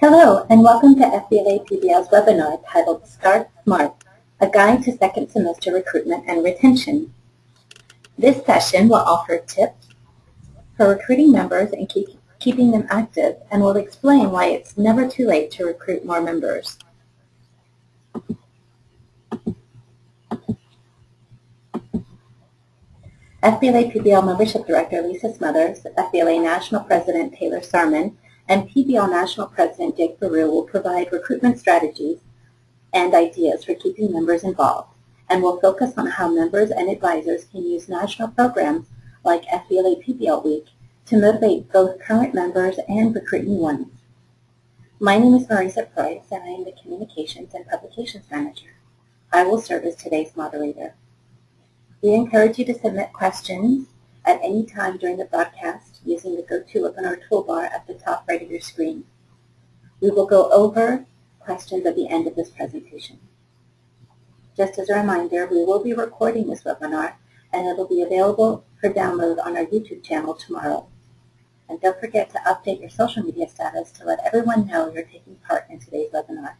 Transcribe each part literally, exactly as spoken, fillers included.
Hello, and welcome to F B L A P B L's webinar titled Start Smart, a guide to second semester recruitment and retention. This session will offer tips for recruiting members and keep, keeping them active, and will explain why it's never too late to recruit more members. F B L A P B L Membership Director Lisa Smothers, F B L A National President Taylor Sarman, and P B L National President Jake Barreau will provide recruitment strategies and ideas for keeping members involved, and will focus on how members and advisors can use national programs like F B L A P B L Week to motivate both current members and recruit new ones. My name is Marisa Price, and I am the Communications and Publications Manager. I will serve as today's moderator. We encourage you to submit questions at any time during the broadcast using the GoToWebinar toolbar at the top right of your screen. We will go over questions at the end of this presentation. Just as a reminder, we will be recording this webinar, and it will be available for download on our YouTube channel tomorrow. And don't forget to update your social media status to let everyone know you're taking part in today's webinar.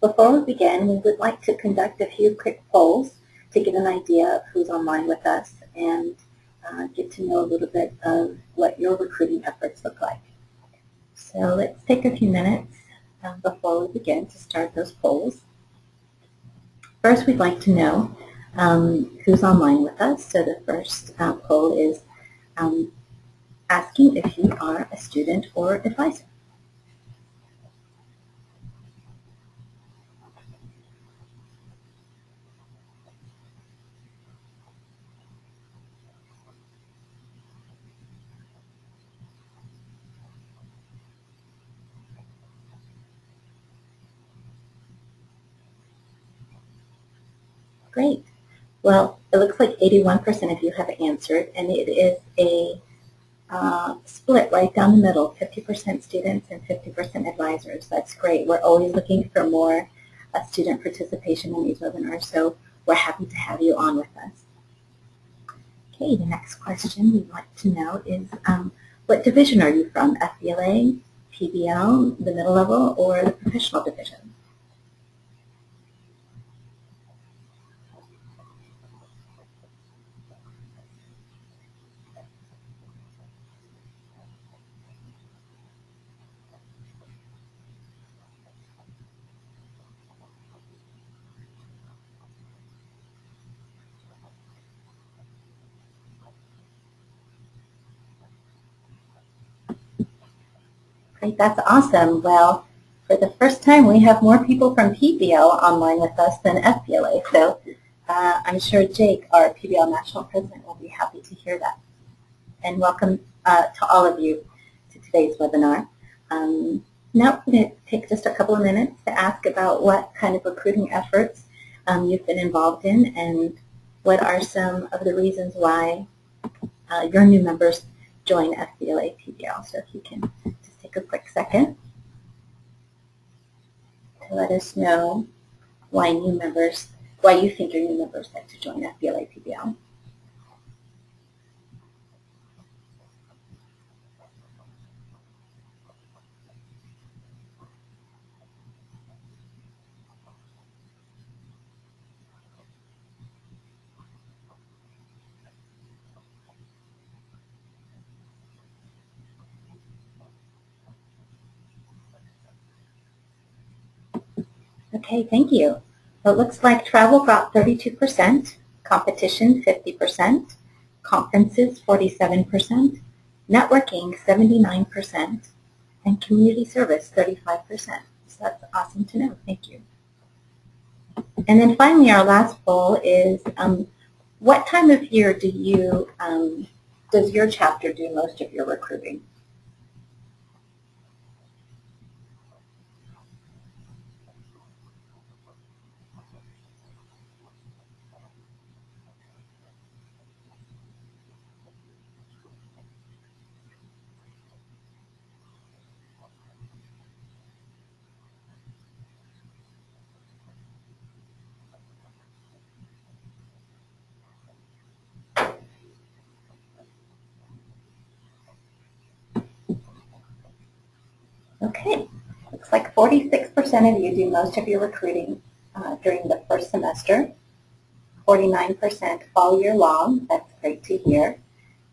Before we begin, we would like to conduct a few quick polls to get an idea of who's online with us and uh, get to know a little bit of what your recruiting efforts look like. So let's take a few minutes um, before we begin to start those polls. First, we'd like to know um, who's online with us. So the first uh, poll is um, asking if you are a student or advisor. Great. Well, it looks like eighty-one percent of you have answered, and it is a uh, split right down the middle, fifty percent students and fifty percent advisors. That's great. We're always looking for more uh, student participation in these webinars, so we're happy to have you on with us. Okay, the next question we'd like to know is, um, what division are you from, F B L A, P B L, the middle level, or the professional division? That's awesome. Well, for the first time, we have more people from P B L online with us than F B L A, so uh, I'm sure Jake, our P B L National President, will be happy to hear that. And welcome uh, to all of you to today's webinar. Um, now we're going to take just a couple of minutes to ask about what kind of recruiting efforts um, you've been involved in and what are some of the reasons why uh, your new members join F B L A P B L. So if you can a quick second to let us know why new members, why you think your new members like to join F B L A P B L. Okay, thank you. Well, it looks like travel got thirty-two percent, competition fifty percent, conferences forty-seven percent, networking seventy-nine percent, and community service thirty-five percent. So that's awesome to know. Thank you. And then finally, our last poll is, um, what time of year do you, um, does your chapter do most of your recruiting? Okay, looks like forty-six percent of you do most of your recruiting uh, during the first semester, forty-nine percent all year long, that's great to hear,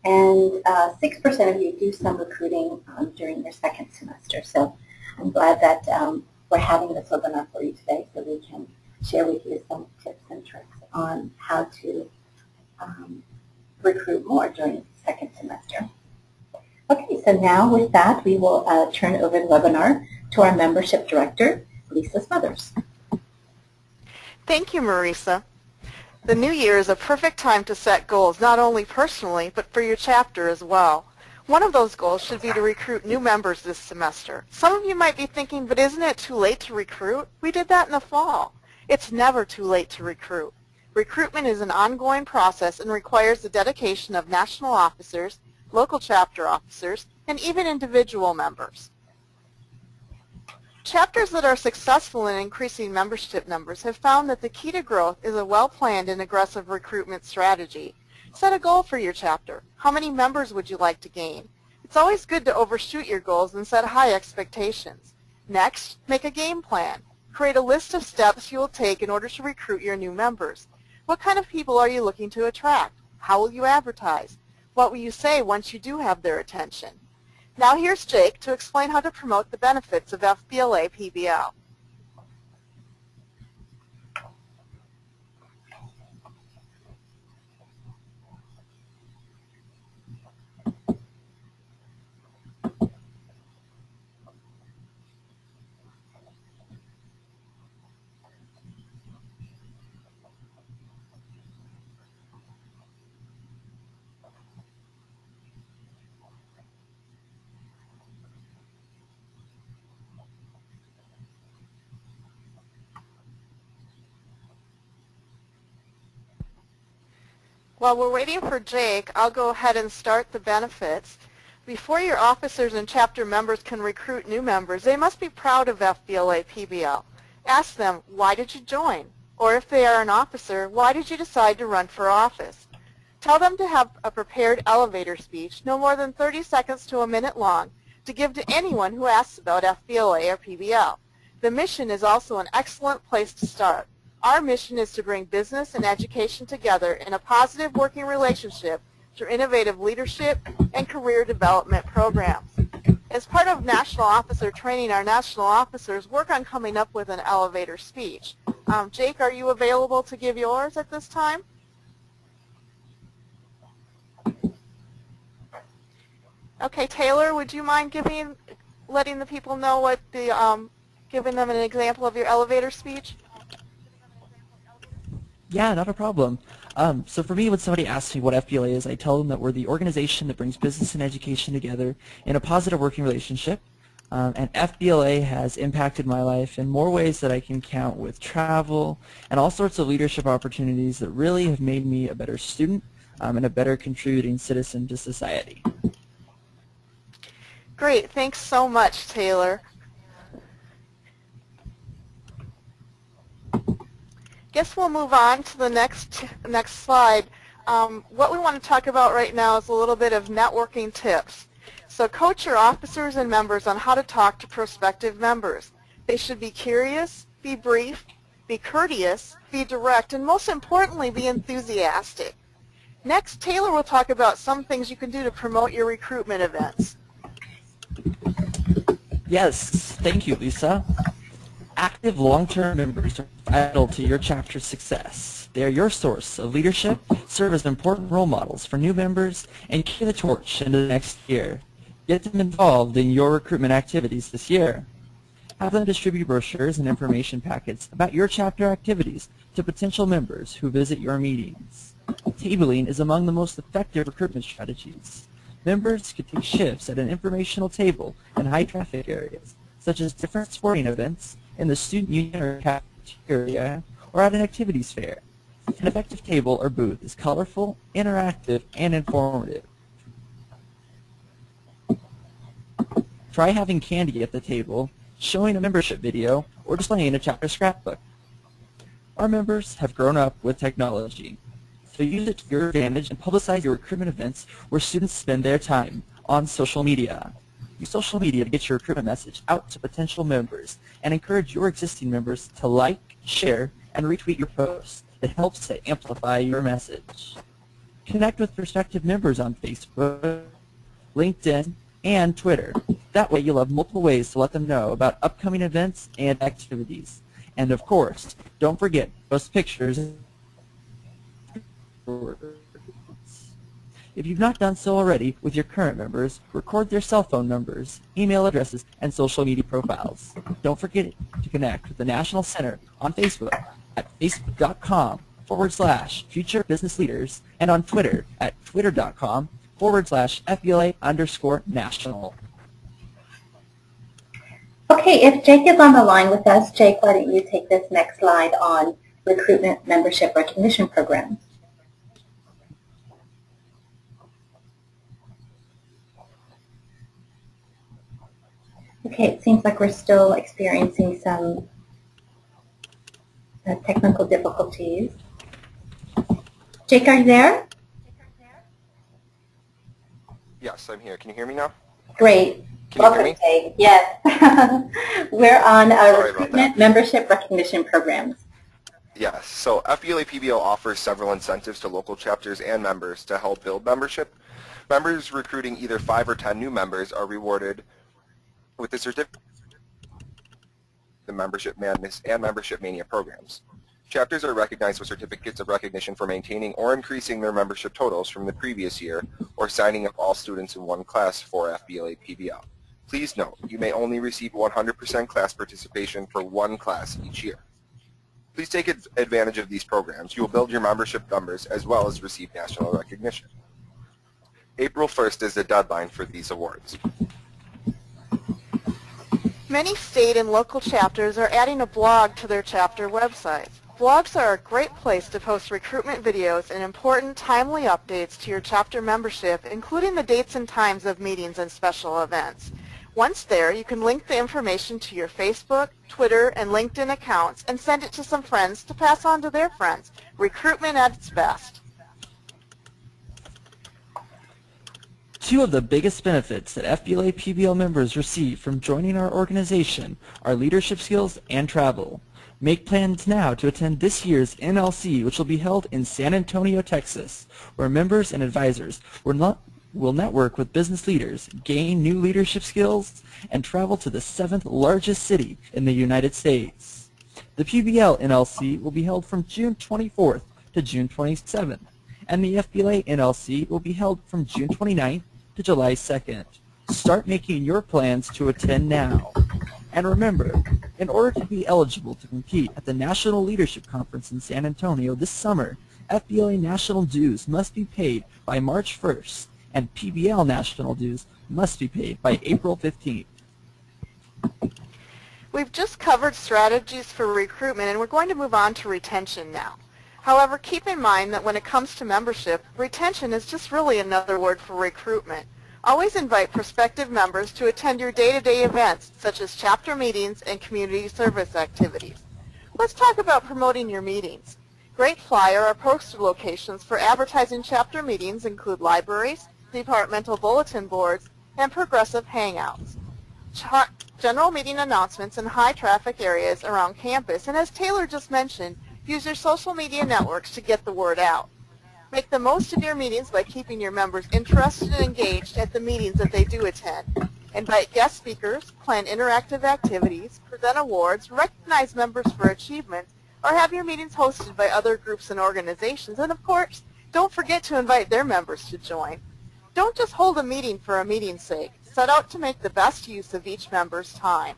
and uh, six percent of you do some recruiting um, during your second semester. So I'm glad that um, we're having this webinar for you today so we can share with you some tips and tricks on how to um, recruit more during the second semester. Okay, so now with that, we will uh, turn over the webinar to our Membership Director, Lisa Smothers. Thank you, Marisa. The new year is a perfect time to set goals, not only personally, but for your chapter as well. One of those goals should be to recruit new members this semester. Some of you might be thinking, but isn't it too late to recruit? We did that in the fall. It's never too late to recruit. Recruitment is an ongoing process and requires the dedication of national officers, local chapter officers, and even individual members. Chapters that are successful in increasing membership numbers have found that the key to growth is a well-planned and aggressive recruitment strategy. Set a goal for your chapter. How many members would you like to gain? It's always good to overshoot your goals and set high expectations. Next, make a game plan. Create a list of steps you will take in order to recruit your new members. What kind of people are you looking to attract? How will you advertise? What will you say once you do have their attention? Now here's Jake to explain how to promote the benefits of F B L A P B L. While we're waiting for Jake, I'll go ahead and start the benefits. Before your officers and chapter members can recruit new members, they must be proud of F B L A P B L. Ask them, why did you join? Or if they are an officer, why did you decide to run for office? Tell them to have a prepared elevator speech, no more than thirty seconds to a minute long, to give to anyone who asks about F B L A or P B L. The mission is also an excellent place to start. Our mission is to bring business and education together in a positive working relationship through innovative leadership and career development programs. As part of national officer training, our national officers work on coming up with an elevator speech. Um, Jake, are you available to give yours at this time? Okay, Taylor, would you mind giving, letting the people know what the, um, giving them an example of your elevator speech? Yeah, not a problem. Um, so for me, when somebody asks me what F B L A is, I tell them that we're the organization that brings business and education together in a positive working relationship. Um, and F B L A has impacted my life in more ways that I can count, with travel and all sorts of leadership opportunities that really have made me a better student um, and a better contributing citizen to society. Great. Thanks so much, Taylor. Guess we'll move on to the next next slide. Um, what we want to talk about right now is a little bit of networking tips. So coach your officers and members on how to talk to prospective members. They should be curious, be brief, be courteous, be direct, and most importantly, be enthusiastic. Next, Taylor will talk about some things you can do to promote your recruitment events. Yes, thank you, Lisa. Active long-term members are vital to your chapter's success. They are your source of leadership, serve as important role models for new members, and carry the torch into the next year. Get them involved in your recruitment activities this year. Have them distribute brochures and information packets about your chapter activities to potential members who visit your meetings. Tabling is among the most effective recruitment strategies. Members could take shifts at an informational table in high-traffic areas, such as different sporting events, in the student union or cafeteria, or at an activities fair. An effective table or booth is colorful, interactive, and informative. Try having candy at the table, showing a membership video, or displaying a chapter scrapbook. Our members have grown up with technology, so use it to your advantage and publicize your recruitment events where students spend their time on social media. Use social media to get your recruitment message out to potential members, and encourage your existing members to like, share, and retweet your posts. It helps to amplify your message. Connect with prospective members on Facebook, LinkedIn, and Twitter. That way you'll have multiple ways to let them know about upcoming events and activities. And of course, don't forget, post pictures. If you've not done so already with your current members, record their cell phone numbers, email addresses, and social media profiles. Don't forget to connect with the National Center on Facebook at facebook.com forward slash future business leaders and on Twitter at twitter.com forward slash FBLA underscore national. Okay, if Jake is on the line with us, Jake, why don't you take this next slide on recruitment membership recognition programs? Okay, it seems like we're still experiencing some uh, technical difficulties. Jake, are you there? Yes, I'm here. Can you hear me now? Great. Can Welcome, you hear me? Jake. Yes. We're on our recruitment membership recognition programs. Yes, so F B L A P B L offers several incentives to local chapters and members to help build membership. Members recruiting either five or ten new members are rewarded with the certificate, the Membership Madness and Membership Mania programs. Chapters are recognized with certificates of recognition for maintaining or increasing their membership totals from the previous year or signing up all students in one class for F B L A P B L. Please note, you may only receive one hundred percent class participation for one class each year. Please take advantage of these programs. You will build your membership numbers as well as receive national recognition. April first is the deadline for these awards. Many state and local chapters are adding a blog to their chapter websites. Blogs are a great place to post recruitment videos and important, timely updates to your chapter membership, including the dates and times of meetings and special events. Once there, you can link the information to your Facebook, Twitter, and LinkedIn accounts and send it to some friends to pass on to their friends. Recruitment at its best. Two of the biggest benefits that F B L A P B L members receive from joining our organization are leadership skills and travel. Make plans now to attend this year's N L C, which will be held in San Antonio, Texas, where members and advisors will network with business leaders, gain new leadership skills, and travel to the seventh largest city in the United States. The P B L N L C will be held from June twenty-fourth to June twenty-seventh, and the F B L A N L C will be held from June twenty-ninth to July second. Start making your plans to attend now. And remember, in order to be eligible to compete at the National Leadership Conference in San Antonio this summer, F B L A national dues must be paid by March first, and P B L national dues must be paid by April fifteenth. We've just covered strategies for recruitment, and we're going to move on to retention now. However, keep in mind that when it comes to membership, retention is just really another word for recruitment. Always invite prospective members to attend your day-to-day events, such as chapter meetings and community service activities. Let's talk about promoting your meetings. Great flyer or poster locations for advertising chapter meetings include libraries, departmental bulletin boards, and progressive hangouts. Char- general meeting announcements in high-traffic areas around campus, and as Taylor just mentioned, use your social media networks to get the word out. Make the most of your meetings by keeping your members interested and engaged at the meetings that they do attend. Invite guest speakers, plan interactive activities, present awards, recognize members for achievements, or have your meetings hosted by other groups and organizations. And of course, don't forget to invite their members to join. Don't just hold a meeting for a meeting's sake. Set out to make the best use of each member's time.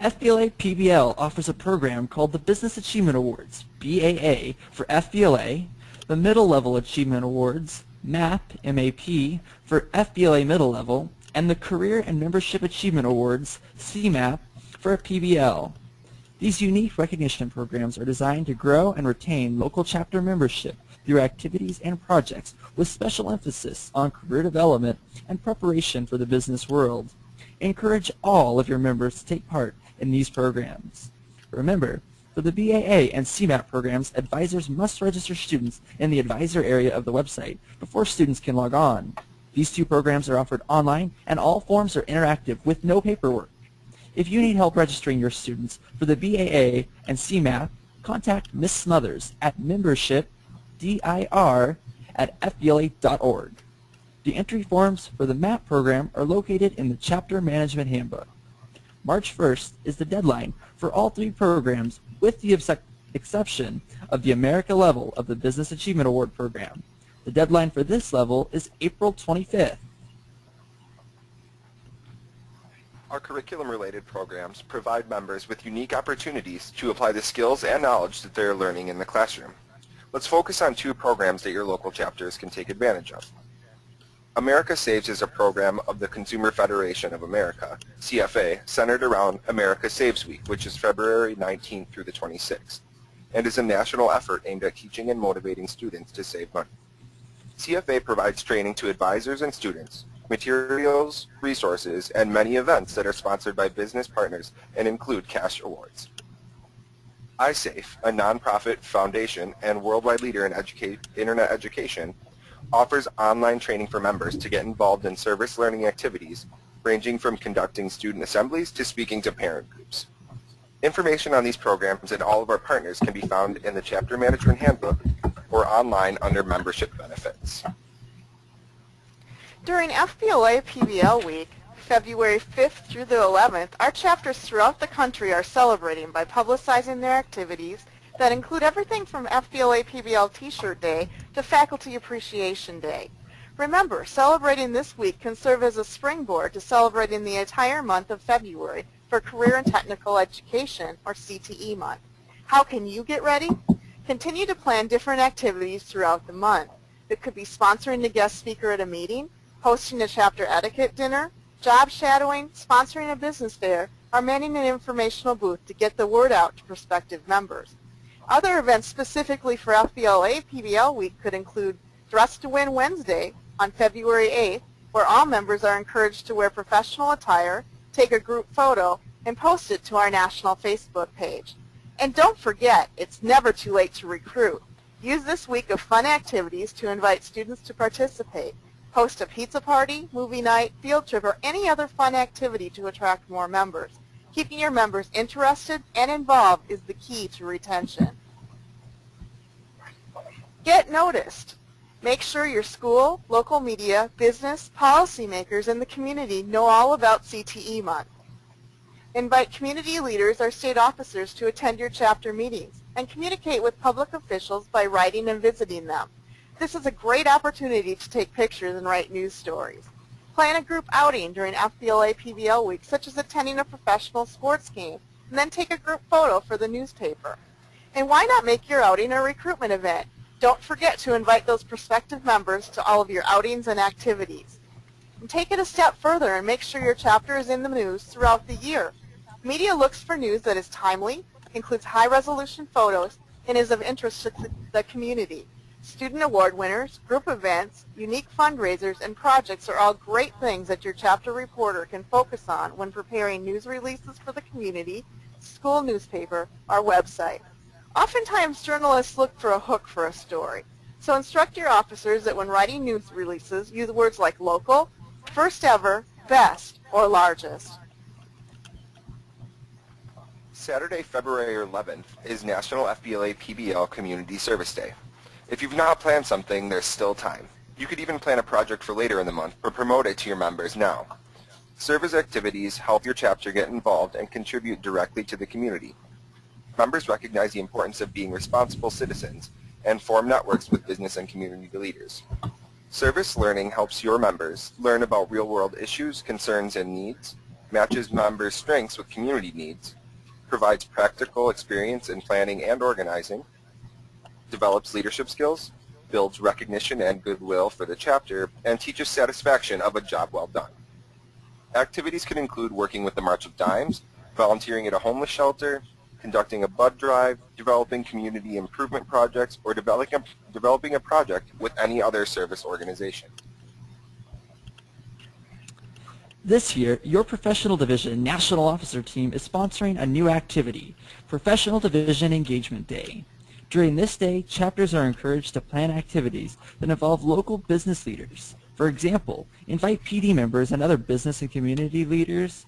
F B L A P B L offers a program called the Business Achievement Awards, B A A, for F B L A, the Middle Level Achievement Awards, MAP, M A P, for F B L A Middle Level, and the Career and Membership Achievement Awards, C M A P, for P B L. These unique recognition programs are designed to grow and retain local chapter membership through activities and projects with special emphasis on career development and preparation for the business world. Encourage all of your members to take part in these programs. Remember, For the B A A and C MAP programs, advisors must register students in the advisor area of the website before students can log on. These two programs are offered online, and all forms are interactive with no paperwork. If you need help registering your students for the B A A and C MAP, contact Miz Smothers at membership dir at f b l a dot org. The entry forms for the M A P program are located in the Chapter Management Handbook. March first is the deadline for all three programs, with the ex exception of the America level of the Business Achievement Award program. The deadline for this level is April twenty-fifth. Our curriculum-related programs provide members with unique opportunities to apply the skills and knowledge that they are learning in the classroom. Let's focus on two programs that your local chapters can take advantage of. America Saves is a program of the Consumer Federation of America, C F A, centered around America Saves Week, which is February nineteenth through the twenty-sixth, and is a national effort aimed at teaching and motivating students to save money. C F A provides training to advisors and students, materials, resources, and many events that are sponsored by business partners and include cash awards. iSafe, a nonprofit foundation and worldwide leader in educa- internet education, offers online training for members to get involved in service learning activities ranging from conducting student assemblies to speaking to parent groups. Information on these programs and all of our partners can be found in the Chapter Management Handbook or online under Membership Benefits. During F B L A P B L Week, February fifth through the eleventh, our chapters throughout the country are celebrating by publicizing their activities that include everything from F B L A P B L T-shirt Day to Faculty Appreciation Day. Remember, celebrating this week can serve as a springboard to celebrating the entire month of February for Career and Technical Education, or C T E month. How can you get ready? Continue to plan different activities throughout the month. It could be sponsoring a guest speaker at a meeting, hosting a chapter etiquette dinner, job shadowing, sponsoring a business fair, or manning an informational booth to get the word out to prospective members. Other events specifically for F B L A P B L Week could include Dress to Win Wednesday on February eighth, where all members are encouraged to wear professional attire, take a group photo, and post it to our national Facebook page. And don't forget, it's never too late to recruit. Use this week of fun activities to invite students to participate. Host a pizza party, movie night, field trip, or any other fun activity to attract more members. Keeping your members interested and involved is the key to retention. Get noticed. Make sure your school, local media, business, policymakers, and the community know all about C T E month. Invite community leaders or state officers to attend your chapter meetings and communicate with public officials by writing and visiting them. This is a great opportunity to take pictures and write news stories. Plan a group outing during F B L A P B L Week, such as attending a professional sports game, and then take a group photo for the newspaper. And why not make your outing a recruitment event? Don't forget to invite those prospective members to all of your outings and activities. And take it a step further and make sure your chapter is in the news throughout the year. Media looks for news that is timely, includes high-resolution photos, and is of interest to the community. Student award winners, group events, unique fundraisers, and projects are all great things that your chapter reporter can focus on when preparing news releases for the community, school newspaper, or website. Oftentimes, journalists look for a hook for a story. So instruct your officers that when writing news releases, use words like local, first ever, best, or largest. Saturday, February eleventh is National F B L A P B L Community Service Day. If you've not planned something, there's still time. You could even plan a project for later in the month or promote it to your members now. Service activities help your chapter get involved and contribute directly to the community. Members recognize the importance of being responsible citizens and form networks with business and community leaders. Service learning helps your members learn about real-world issues, concerns, and needs, matches members' strengths with community needs, provides practical experience in planning and organizing, develops leadership skills, builds recognition and goodwill for the chapter, and teaches satisfaction of a job well done. Activities can include working with the March of Dimes, volunteering at a homeless shelter, conducting a bud drive, developing community improvement projects, or developing a, developing a project with any other service organization. This year, your Professional Division National Officer Team is sponsoring a new activity, Professional Division Engagement Day. During this day, chapters are encouraged to plan activities that involve local business leaders. For example, invite P D members and other business and community leaders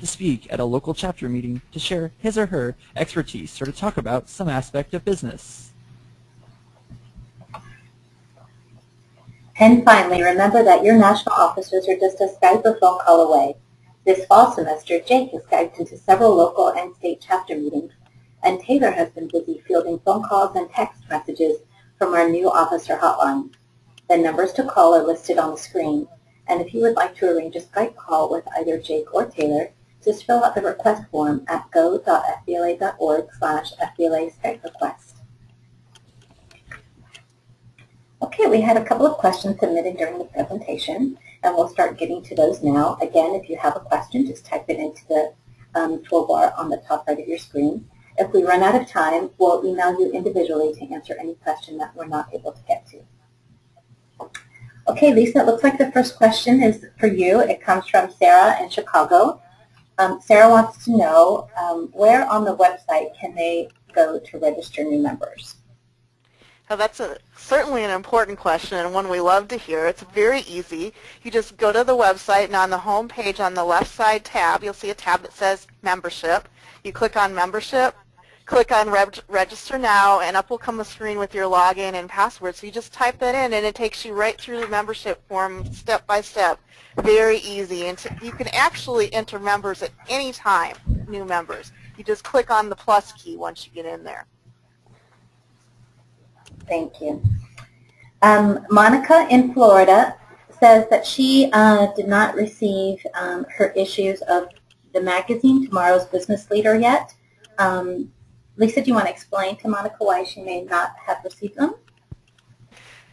to speak at a local chapter meeting to share his or her expertise or to talk about some aspect of business. And finally, remember that your national officers are just a Skype or phone call away. This fall semester, Jake has Skyped into several local and state chapter meetings, and Taylor has been busy fielding phone calls and text messages from our new officer hotline. The numbers to call are listed on the screen, and if you would like to arrange a Skype call with either Jake or Taylor, just fill out the request form at go dot F B L A dot org slash F B L A Skype request. Okay, we had a couple of questions submitted during the presentation, and we'll start getting to those now. Again, if you have a question, just type it into the um, toolbar on the top right of your screen. If we run out of time, we'll email you individually to answer any question that we're not able to get to. Okay, Lisa, it looks like the first question is for you. It comes from Sarah in Chicago. Um, Sarah wants to know, um, where on the website can they go to register new members? Now that's a, certainly an important question and one we love to hear. It's very easy. You just go to the website, and on the home page on the left side tab, you'll see a tab that says Membership. You click on Membership. Click on Reg- Register Now, and up will come a screen with your login and password. So you just type that in, and it takes you right through the membership form step by step. Very easy. And you can actually enter members at any time, new members. You just click on the plus key once you get in there. Thank you. Um, Monica in Florida says that she uh, did not receive um, her issues of the magazine, Tomorrow's Business Leader, yet. Um, Lisa, do you want to explain to Monica why she may not have received them?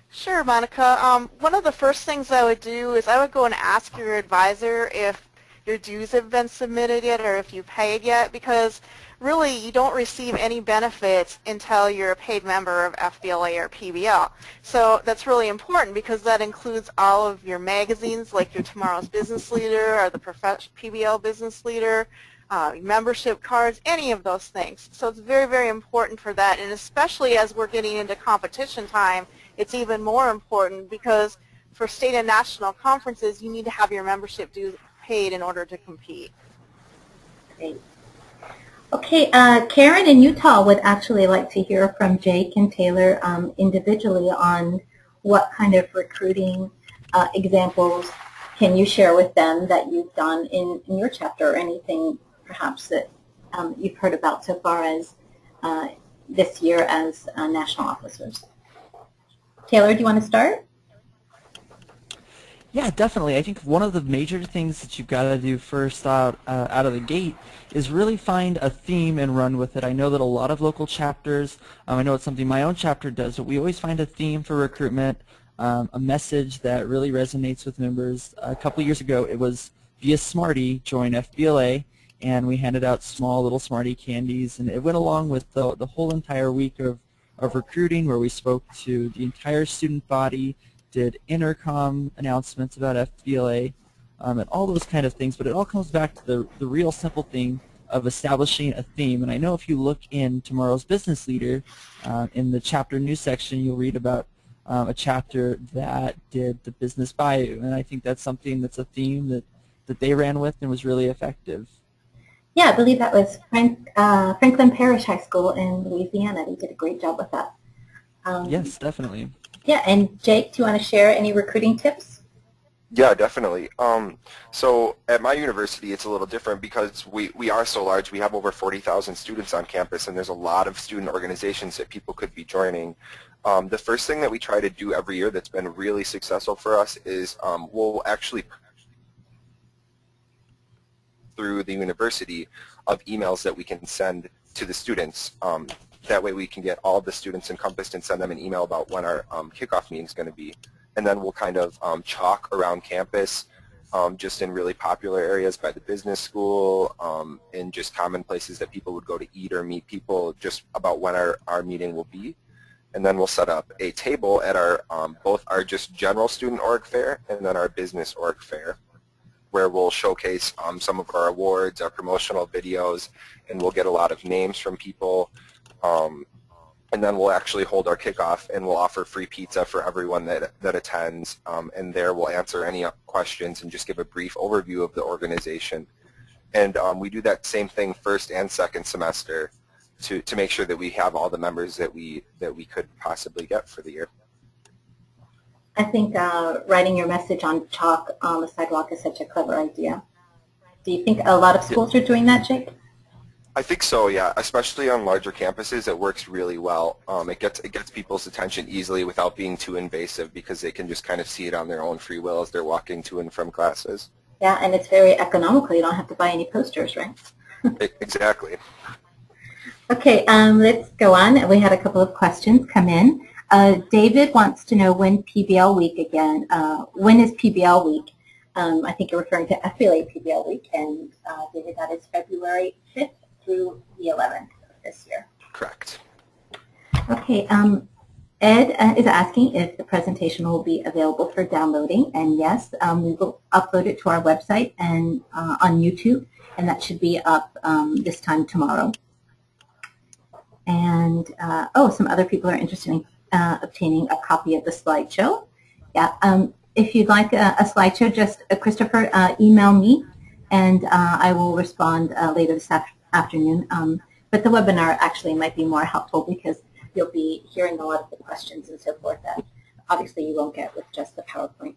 Sure, Monica. Um, one of the first things I would do is I would go and ask your advisor if your dues have been submitted yet or if you paid yet, because really you don't receive any benefits until you're a paid member of F B L A or P B L. So that's really important because that includes all of your magazines like your Tomorrow's Business Leader or the P B L Business Leader, Uh, membership cards, any of those things. So it's very, very important for that, and especially as we're getting into competition time, it's even more important because for state and national conferences, you need to have your membership dues paid in order to compete. Great. Okay, uh, Karen in Utah would actually like to hear from Jake and Taylor um, individually on what kind of recruiting uh, examples can you share with them that you've done in, in your chapter or anything perhaps that um, you've heard about so far as uh, this year as uh, national officers. Taylor, do you want to start? Yeah, definitely. I think one of the major things that you've got to do first out, uh, out of the gate is really find a theme and run with it. I know that a lot of local chapters, um, I know it's something my own chapter does, but we always find a theme for recruitment, um, a message that really resonates with members. A couple of years ago, it was be a Smarty, join F B L A. And we handed out small little Smarty candies, and it went along with the, the whole entire week of, of recruiting, where we spoke to the entire student body, did intercom announcements about F B L A, um, and all those kind of things. But it all comes back to the, the real simple thing of establishing a theme. And I know if you look in Tomorrow's Business Leader, uh, in the chapter news section, you'll read about um, a chapter that did the business bio. And I think that's something that's a theme that, that they ran with and was really effective. Yeah, I believe that was Frank, uh, Franklin Parish High School in Louisiana. They did a great job with that. Um, yes, definitely. Yeah, and Jake, do you want to share any recruiting tips? Yeah, definitely. Um, so at my university, it's a little different because we, we are so large. We have over forty thousand students on campus, and there's a lot of student organizations that people could be joining. Um, the first thing that we try to do every year that's been really successful for us is um, we'll actually through the university of emails that we can send to the students. Um, that way we can get all the students encompassed and send them an email about when our um, kickoff meeting is going to be. And then we'll kind of um, chalk around campus um, just in really popular areas by the business school, um, in just common places that people would go to eat or meet people, just about when our, our meeting will be. And then we'll set up a table at our um, both our just general student org fair and then our business org fair. where we'll showcase um, some of our awards, our promotional videos, and we'll get a lot of names from people. Um, and then we'll actually hold our kickoff, and we'll offer free pizza for everyone that, that attends. Um, and there we'll answer any questions and just give a brief overview of the organization. And um, we do that same thing first and second semester to, to make sure that we have all the members that we, that we could possibly get for the year. I think uh, writing your message on chalk on the sidewalk is such a clever idea. Do you think a lot of schools are doing that, Jake? I think so, yeah. Especially on larger campuses, it works really well. Um, it gets it gets people's attention easily without being too invasive, because they can just kind of see it on their own free will as they're walking to and from classes. Yeah, and it's very economical. You don't have to buy any posters, right? Exactly. Okay, um, let's go on. We had a couple of questions come in. Uh, David wants to know when P B L Week again. Uh, when is P B L Week? Um, I think you're referring to F B L A P B L Week, and uh, David, that is February fifth through the eleventh of this year. Correct. Okay. Um, Ed uh, is asking if the presentation will be available for downloading, and yes, um, we will upload it to our website and uh, on YouTube, and that should be up um, this time tomorrow. And uh, oh, some other people are interested in Uh, obtaining a copy of the slideshow. Yeah, um, if you'd like a, a slideshow, just uh, Christopher, uh, email me, and uh, I will respond uh, later this af afternoon. Um, but the webinar actually might be more helpful, because you'll be hearing a lot of the questions and so forth that obviously you won't get with just the PowerPoint.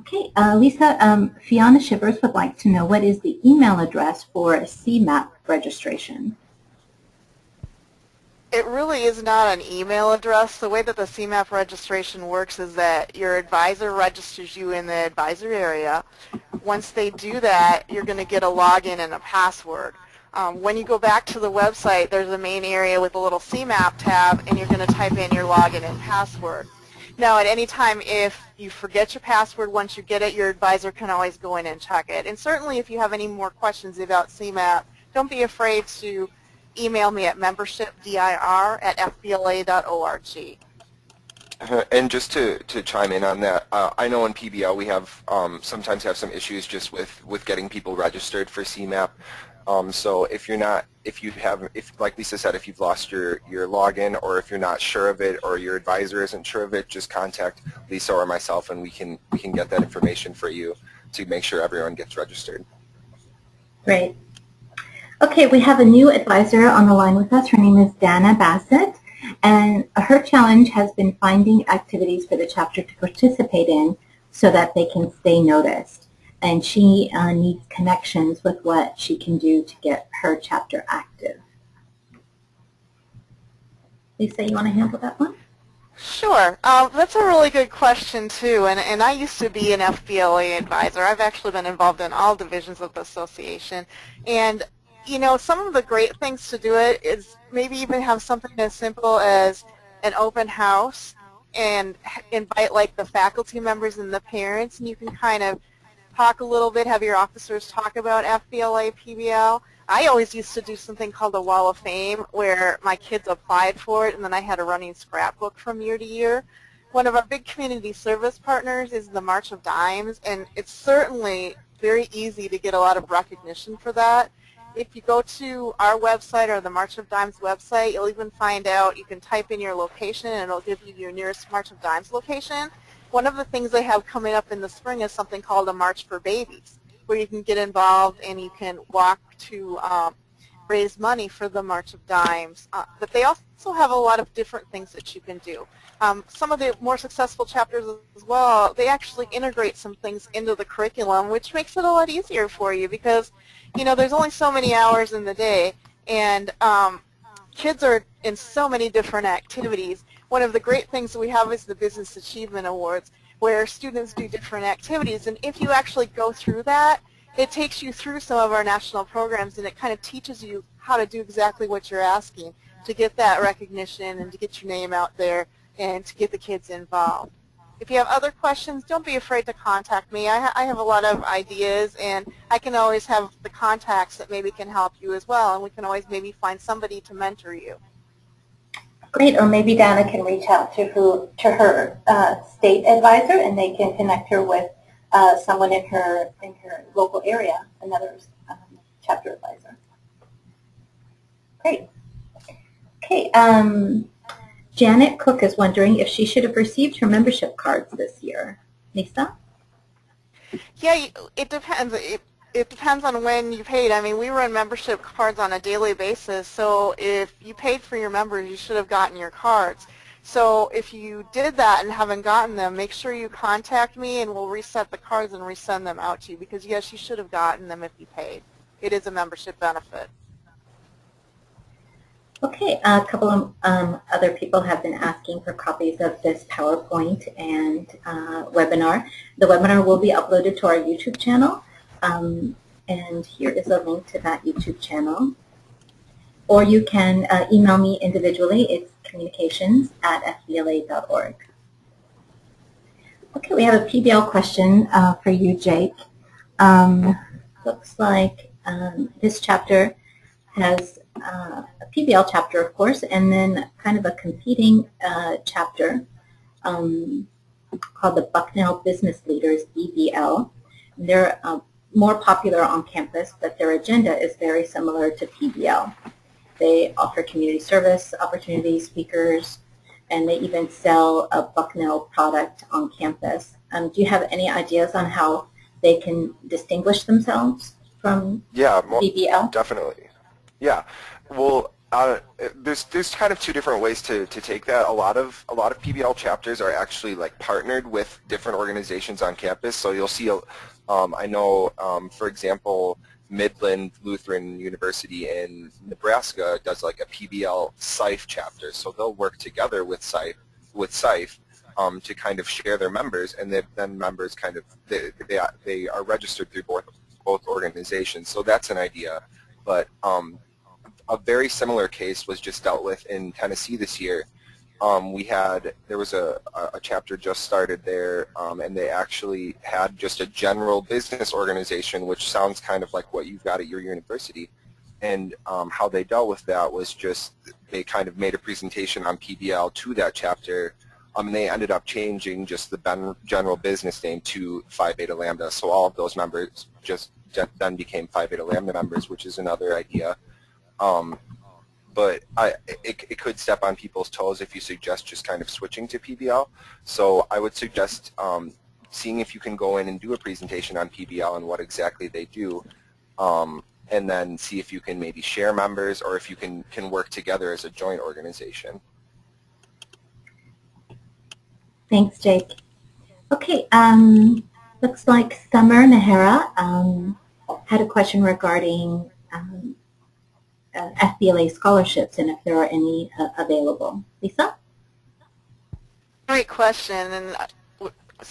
Okay, uh, Lisa, um, Fiona Shivers would like to know, what is the email address for C MAP registration? It really is not an email address. The way that the C MAP registration works is that your advisor registers you in the advisor area. Once they do that, you're going to get a login and a password. Um, when you go back to the website, there's a main area with a little C MAP tab, and you're going to type in your login and password. Now, at any time, if you forget your password, once you get it, your advisor can always go in and check it. And certainly, if you have any more questions about C MAP, don't be afraid to email me at membership dir at f b l a dot org. And just to, to chime in on that, uh, I know in P B L we have um, sometimes have some issues just with, with getting people registered for C MAP. Um, so if you're not, if you have, if like Lisa said, if you've lost your, your login, or if you're not sure of it, or your advisor isn't sure of it, just contact Lisa or myself, and we can we can get that information for you to make sure everyone gets registered. Great. Okay, we have a new advisor on the line with us. Her name is Dana Bassett, and her challenge has been finding activities for the chapter to participate in so that they can stay noticed. And she uh, needs connections with what she can do to get her chapter active. Lisa, you want to handle that one? Sure. Uh, that's a really good question, too, and, and I used to be an F B L A advisor. I've actually been involved in all divisions of the association, and you know, some of the great things to do it is maybe even have something as simple as an open house and invite like the faculty members and the parents, and you can kind of talk a little bit, have your officers talk about F B L A, P B L. I always used to do something called a Wall of Fame, where my kids applied for it, and then I had a running scrapbook from year to year. One of our big community service partners is the March of Dimes, and it's certainly very easy to get a lot of recognition for that. If you go to our website or the March of Dimes website, you'll even find out, you can type in your location and it'll give you your nearest March of Dimes location. One of the things they have coming up in the spring is something called a March for Babies, where you can get involved and you can walk to um, raise money for the March of Dimes. Uh, but they also have a lot of different things that you can do. Um, some of the more successful chapters as well, they actually integrate some things into the curriculum, which makes it a lot easier for you, because you know, there's only so many hours in the day, and um, kids are in so many different activities. One of the great things that we have is the Business Achievement Awards, where students do different activities, and if you actually go through that, it takes you through some of our national programs, and it kind of teaches you how to do exactly what you're asking to get that recognition and to get your name out there and to get the kids involved. If you have other questions, don't be afraid to contact me. I, ha I have a lot of ideas, and I can always have the contacts that maybe can help you as well, and we can always maybe find somebody to mentor you. Great, or maybe Dana can reach out to, who, to her uh, state advisor, and they can connect her with uh, someone in her in her local area, another um, chapter advisor. Great. Okay. Um, Janet Cook is wondering if she should have received her membership cards this year. Lisa? Yeah, it depends. It, it depends on when you paid. I mean, we run membership cards on a daily basis, so if you paid for your members, you should have gotten your cards. So if you did that and haven't gotten them, make sure you contact me and we'll reset the cards and resend them out to you, because yes, you should have gotten them if you paid. It is a membership benefit. Okay, a couple of um, other people have been asking for copies of this PowerPoint and uh, webinar. The webinar will be uploaded to our YouTube channel, um, and here is a link to that YouTube channel. Or you can uh, email me individually. It's communications at F B L A dot org. Okay, we have a P B L question uh, for you, Jake. Um, looks like um, this chapter has Uh, a P B L chapter, of course, and then kind of a competing uh, chapter um, called the Bucknell Business Leaders, B B L. They're uh, more popular on campus, but their agenda is very similar to P B L. They offer community service opportunities, speakers, and they even sell a Bucknell product on campus. Um, do you have any ideas on how they can distinguish themselves from yeah, more, B B L? Definitely. Yeah, well, uh, there's there's kind of two different ways to, to take that. A lot of a lot of P B L chapters are actually like partnered with different organizations on campus. So you'll see, um, I know, um, for example, Midland Lutheran University in Nebraska does like a P B L SIFE chapter. So they'll work together with SIFE with SIFE um, to kind of share their members, and then members kind of they they are, they are registered through both both organizations. So that's an idea, but. Um, A very similar case was just dealt with in Tennessee this year. Um, we had, there was a, a chapter just started there, um, and they actually had just a general business organization, which sounds kind of like what you've got at your university. And um, how they dealt with that was just they kind of made a presentation on P B L to that chapter, um, and they ended up changing just the general business name to Phi Beta Lambda. So all of those members just then became Phi Beta Lambda members, which is another idea. Um, but I, it, it could step on people's toes if you suggest just kind of switching to P B L. So I would suggest um, seeing if you can go in and do a presentation on P B L and what exactly they do, um, and then see if you can maybe share members or if you can, can work together as a joint organization. Thanks, Jake. Okay, um, looks like Summer Nahara um, had a question regarding um, Uh, F B L A scholarships and if there are any uh, available. Lisa? Great question, and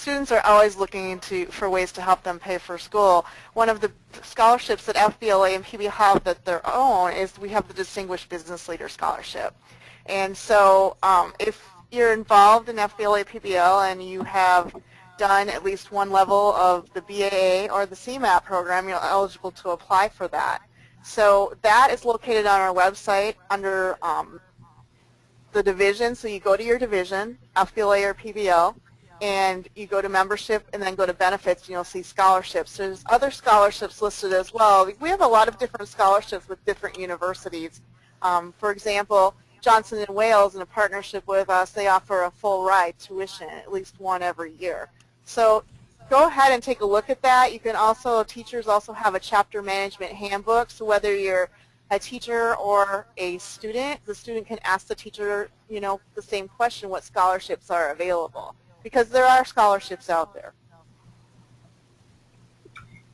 students are always looking into, for ways to help them pay for school. One of the scholarships that F B L A and P B L have that their own is we have the Distinguished Business Leader Scholarship. And so um, if you're involved in F B L A P B L and you have done at least one level of the B A A or the C MAP program, you're eligible to apply for that. So that is located on our website under um, the division. So you go to your division, F B L A or P B L, and you go to membership and then go to benefits and you'll see scholarships. There's other scholarships listed as well. We have a lot of different scholarships with different universities. Um, for example, Johnson and Wales, in a partnership with us, they offer a full ride tuition, at least one every year. So go ahead and take a look at that. You can also, teachers also have a chapter management handbook, so whether you're a teacher or a student, the student can ask the teacher, you know, the same question, what scholarships are available, because there are scholarships out there.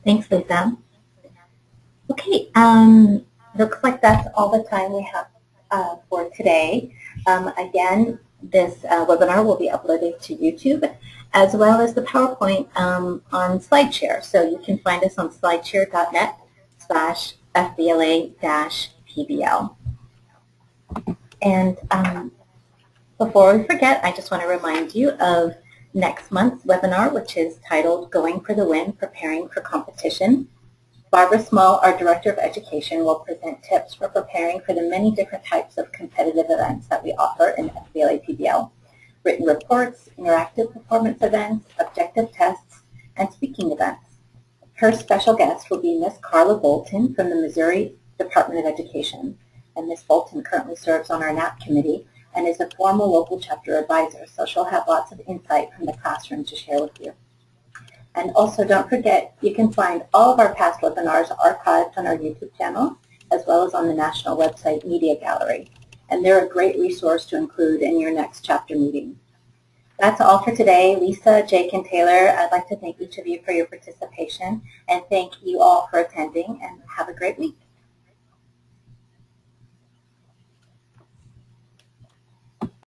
Thanks, Lisa. Okay, um, looks like that's all the time we have uh, for today. Um, again, this uh, webinar will be uploaded to YouTube, as well as the PowerPoint um, on SlideShare. So you can find us on slideshare dot net slash F B L A P B L. And um, before we forget, I just want to remind you of next month's webinar, which is titled Going for the Win, Preparing for Competition. Barbara Small, our Director of Education, will present tips for preparing for the many different types of competitive events that we offer in F B L A P B L. Written reports, interactive performance events, objective tests, and speaking events. Her special guest will be Miz Carla Bolton from the Missouri Department of Education, and Miz Bolton currently serves on our N A P committee and is a former local chapter advisor, so she'll have lots of insight from the classroom to share with you. And also, don't forget, you can find all of our past webinars archived on our YouTube channel, as well as on the National Website Media Gallery. And they're a great resource to include in your next chapter meeting. That's all for today. Lisa, Jake, and Taylor, I'd like to thank each of you for your participation, and thank you all for attending, and have a great week.